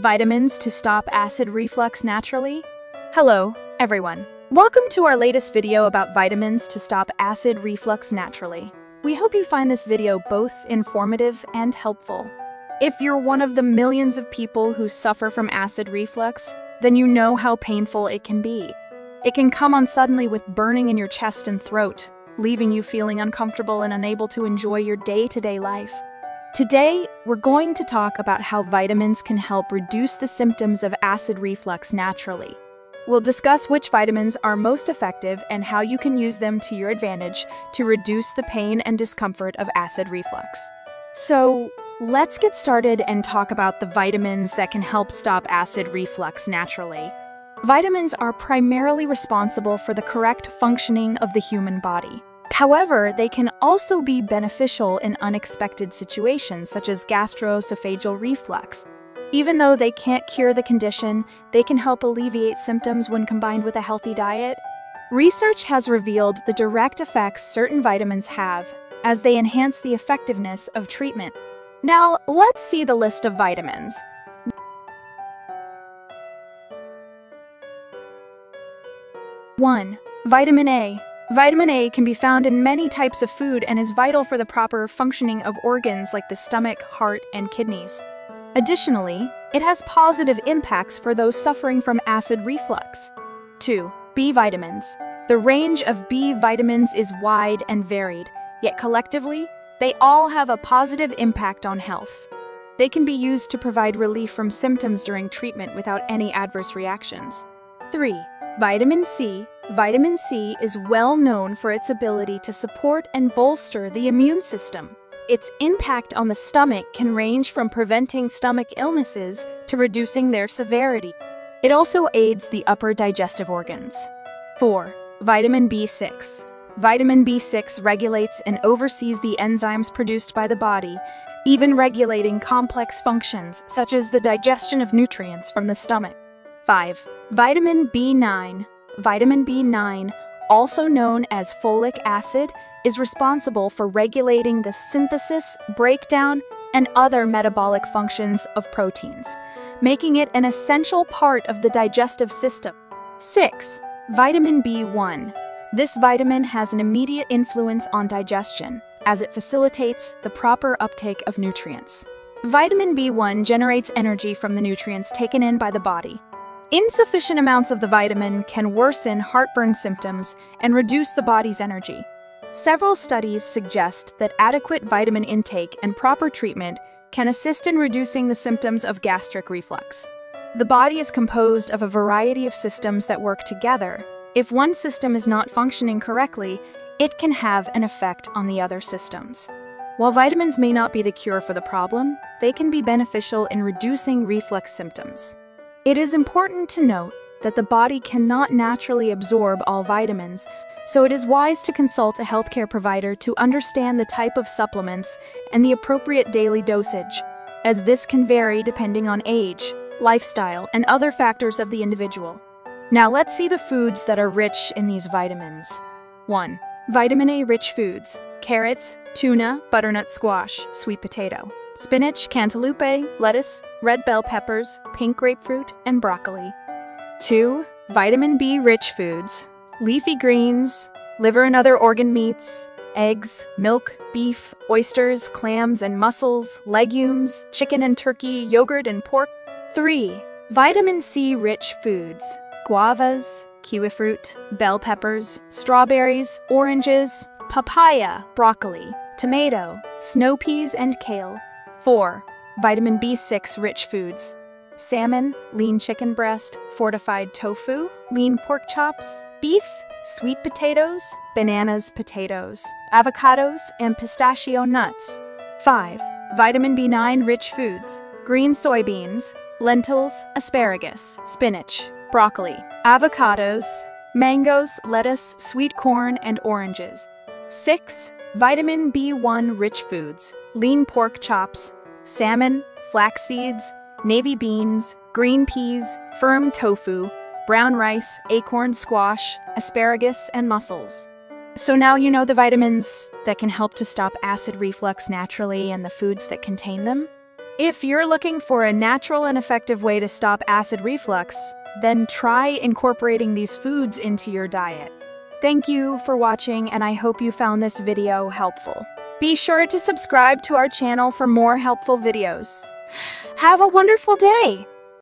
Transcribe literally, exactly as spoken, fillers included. Vitamins to stop acid reflux naturally? Hello, everyone. Welcome to our latest video about vitamins to stop acid reflux naturally. We hope you find this video both informative and helpful. If you're one of the millions of people who suffer from acid reflux, then you know how painful it can be. It can come on suddenly with burning in your chest and throat, leaving you feeling uncomfortable and unable to enjoy your day-to-day life. Today, we're going to talk about how vitamins can help reduce the symptoms of acid reflux naturally. We'll discuss which vitamins are most effective and how you can use them to your advantage to reduce the pain and discomfort of acid reflux. So, let's get started and talk about the vitamins that can help stop acid reflux naturally. Vitamins are primarily responsible for the correct functioning of the human body. However, they can also be beneficial in unexpected situations, such as gastroesophageal reflux. Even though they can't cure the condition, they can help alleviate symptoms when combined with a healthy diet. Research has revealed the direct effects certain vitamins have, as they enhance the effectiveness of treatment. Now, let's see the list of vitamins. one. Vitamin A. Vitamin A can be found in many types of food and is vital for the proper functioning of organs like the stomach, heart, and kidneys. Additionally, it has positive impacts for those suffering from acid reflux. two. B vitamins. The range of B vitamins is wide and varied, yet collectively, they all have a positive impact on health. They can be used to provide relief from symptoms during treatment without any adverse reactions. three. Vitamin C. Vitamin C is well known for its ability to support and bolster the immune system. Its impact on the stomach can range from preventing stomach illnesses to reducing their severity. It also aids the upper digestive organs. four. Vitamin B six. Vitamin B six regulates and oversees the enzymes produced by the body, even regulating complex functions such as the digestion of nutrients from the stomach. five. Vitamin B nine. Vitamin B nine, also known as folic acid, is responsible for regulating the synthesis, breakdown, and other metabolic functions of proteins, making it an essential part of the digestive system. six. Vitamin B one. This vitamin has an immediate influence on digestion, as it facilitates the proper uptake of nutrients. Vitamin B one generates energy from the nutrients taken in by the body. Insufficient amounts of the vitamin can worsen heartburn symptoms and reduce the body's energy. Several studies suggest that adequate vitamin intake and proper treatment can assist in reducing the symptoms of gastric reflux. The body is composed of a variety of systems that work together. If one system is not functioning correctly, it can have an effect on the other systems. While vitamins may not be the cure for the problem, they can be beneficial in reducing reflux symptoms. It is important to note that the body cannot naturally absorb all vitamins, so it is wise to consult a healthcare provider to understand the type of supplements and the appropriate daily dosage, as this can vary depending on age, lifestyle, and other factors of the individual. Now let's see the foods that are rich in these vitamins. one. Vitamin A-rich foods: carrots, tuna, butternut squash, sweet potato, spinach, cantaloupe, lettuce, red bell peppers, pink grapefruit, and broccoli. two. Vitamin B-rich foods: leafy greens, liver and other organ meats, eggs, milk, beef, oysters, clams and mussels, legumes, chicken and turkey, yogurt and pork. three. Vitamin C-rich foods: guavas, kiwi fruit, bell peppers, strawberries, oranges, papaya, broccoli, tomato, snow peas, and kale. four. Vitamin B six-rich foods: salmon, lean chicken breast, fortified tofu, lean pork chops, beef, sweet potatoes, bananas, potatoes, avocados, and pistachio nuts. five. Vitamin B nine-rich foods: green soybeans, lentils, asparagus, spinach, broccoli, avocados, mangoes, lettuce, sweet corn, and oranges. six. Vitamin B one-rich foods: lean pork chops, salmon, flax seeds, navy beans, green peas, firm tofu, brown rice, acorn squash, asparagus, and mussels. So now you know the vitamins that can help to stop acid reflux naturally and the foods that contain them. If you're looking for a natural and effective way to stop acid reflux, then try incorporating these foods into your diet. Thank you for watching, and I hope you found this video helpful. Be sure to subscribe to our channel for more helpful videos. Have a wonderful day!